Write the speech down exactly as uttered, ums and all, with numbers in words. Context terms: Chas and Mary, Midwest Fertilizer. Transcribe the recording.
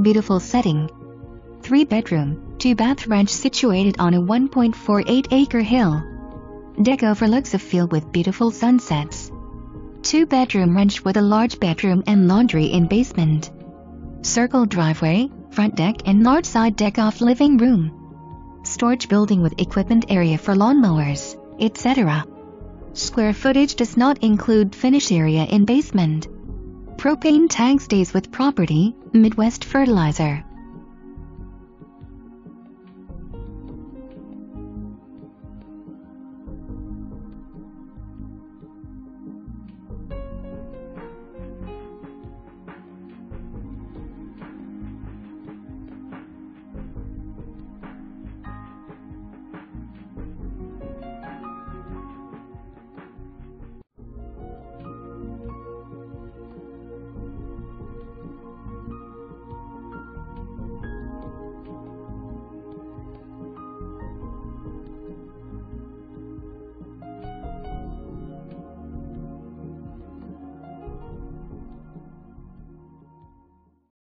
Beautiful setting. three bedroom, two bath ranch situated on a one point four eight acre hill. Deck overlooks a field with beautiful sunsets. two bedroom ranch with a large bedroom and laundry in basement. Circle driveway, front deck and large side deck off living room. Storage building with equipment area for lawnmowers, et cetera. Square footage does not include finish area in basement. Propane tank stays with property, Midwest Fertilizer.